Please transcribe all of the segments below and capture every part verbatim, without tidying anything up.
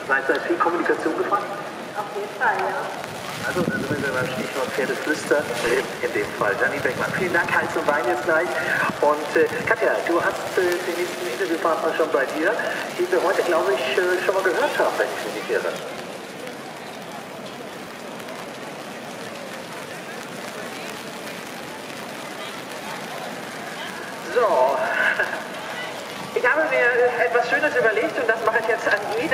Das heißt, da ist viel Kommunikation gefragt? Auf jeden Fall, ja. Also, dann sind wir beim Stichwort Pferdeflüster, in dem Fall Janine Beckmann. Vielen Dank, Hals und Wein jetzt gleich. Und äh, Katja, du hast äh, den nächsten Interviewpartner schon bei dir, die wir heute, glaube ich, äh, schon mal gehört haben, wenn ich mich nicht irre. So, ich habe mir etwas Schönes überlegt und das mache ich jetzt an jeder.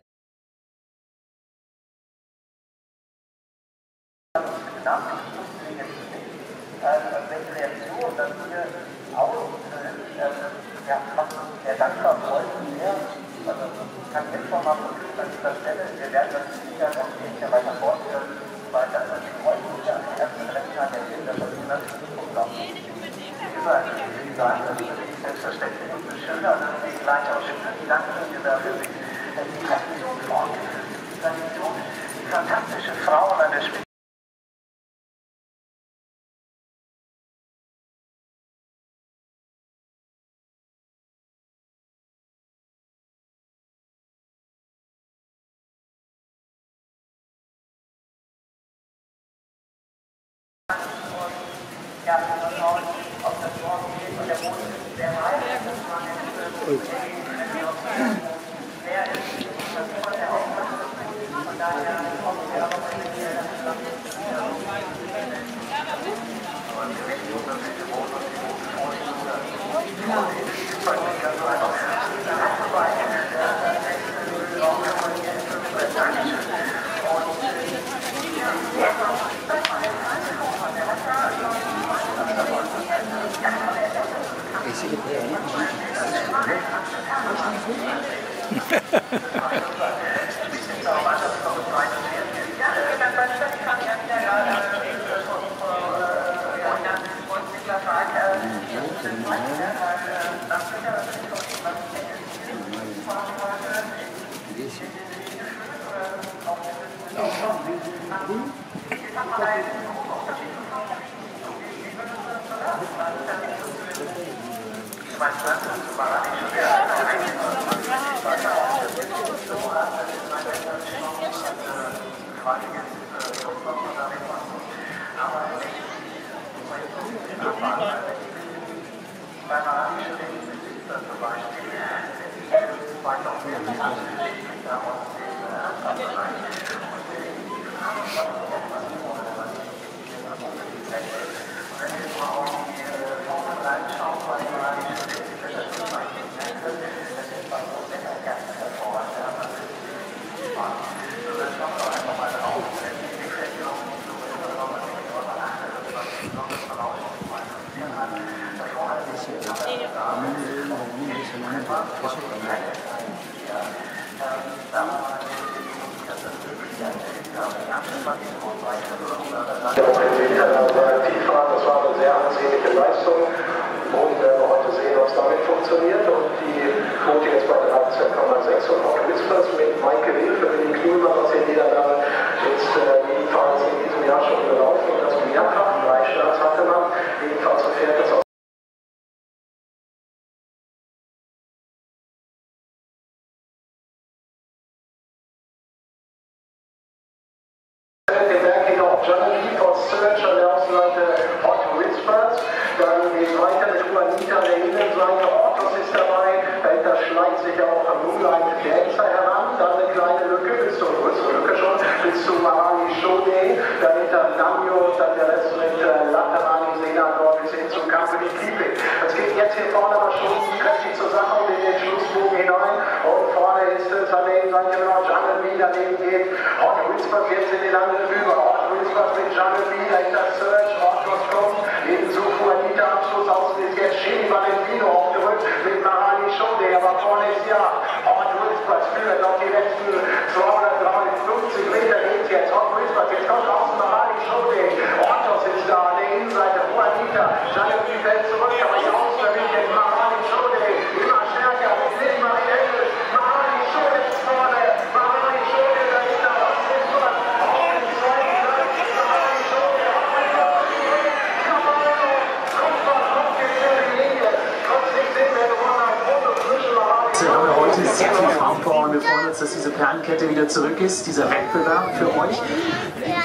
Freunde, Freunde, jetzt, dass diese Perlenkette wieder zurück ist, dieser Wettbewerb für euch.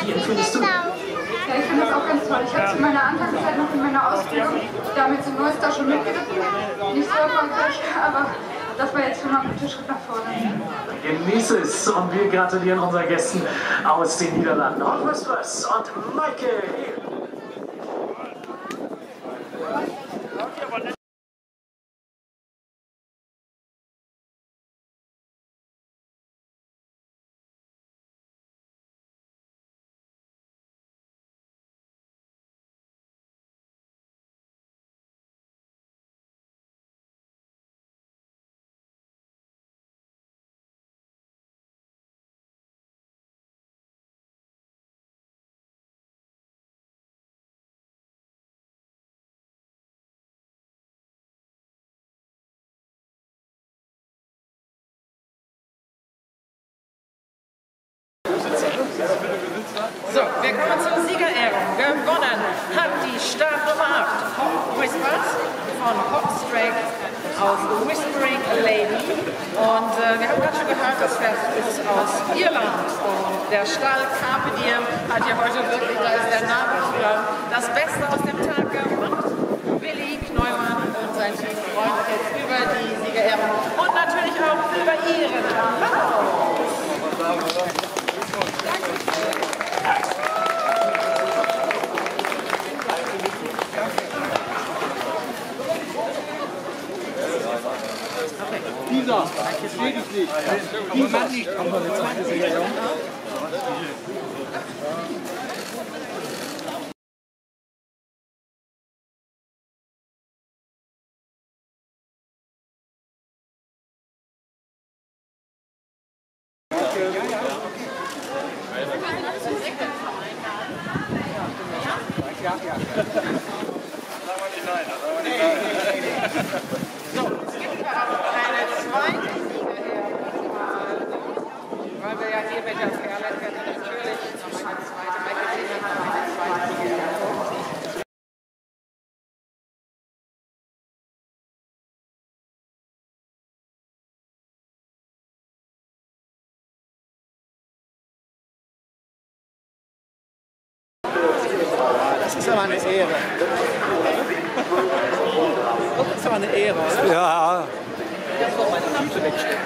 Wie empfindest du? Ja, ich finde das auch ganz toll. Ich habe es in meiner Anfangszeit noch in meiner Ausbildung damit zum Neues da schon mitgeritten. Nicht so erfolgreich, aber das war jetzt schon mal ein guter Schritt nach vorne. Genieße es und wir gratulieren unseren Gästen aus den Niederlanden. Hot Whispers und Maike Riehl. So, wir kommen zur Siegerehrung. Gewonnen hat die Startnummer acht, Hot Whispers von Popstrike aus The Whispering Lady. Und äh, wir haben gerade schon gehört, das Fest ist aus Irland. Und der Stall Carpe Diem hat ja heute wirklich, da ist der Name zu glauben, das Beste aus dem Tag gemacht. Willi Kneumann und sein Team freuen sich jetzt über die Siegerehrung und natürlich auch über ihren Applaus. Dieser, lediglich, die Mann nicht. Das ist aber eine Ehre. Das ist aber eine Ehre, oder? Ja. Ich muss meine Tüte wegstecken.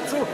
Dazu.